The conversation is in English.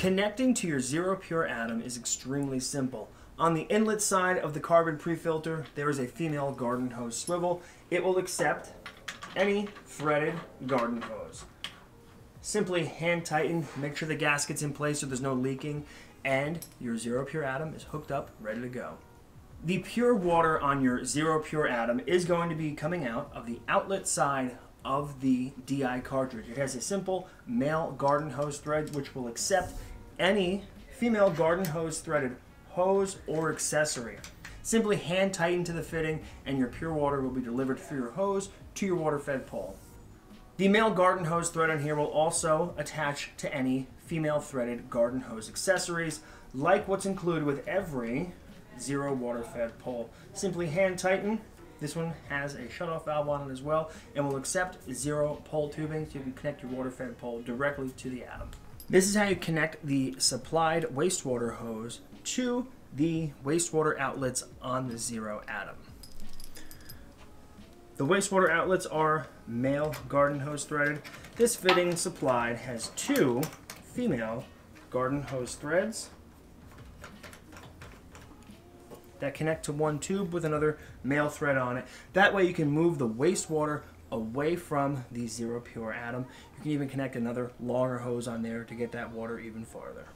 Connecting to your XERO Pure Atom is extremely simple. On the inlet side of the carbon pre-filter, there is a female garden hose swivel. It will accept any threaded garden hose. Simply hand tighten, make sure the gasket's in place so there's no leaking, and your XERO Pure Atom is hooked up, ready to go. The pure water on your XERO Pure Atom is going to be coming out of the outlet side of the DI cartridge. It has a simple male garden hose thread which will accept any female garden hose threaded hose or accessory. Simply hand tighten to the fitting and your pure water will be delivered through your hose to your water fed pole. The male garden hose thread on here will also attach to any female threaded garden hose accessories, like what's included with every XERO water fed pole. Simply hand tighten. This one has a shutoff valve on it as well and will accept XERO pole tubing, so you can connect your water fed pole directly to the Atom. This is how you connect the supplied wastewater hose to the wastewater outlets on the XERO Atom. The wastewater outlets are male garden hose threaded. This fitting supplied has two female garden hose threads that connect to one tube with another male thread on it. That way you can move the wastewater away from the XERO Pure Atom. You can even connect another longer hose on there to get that water even farther.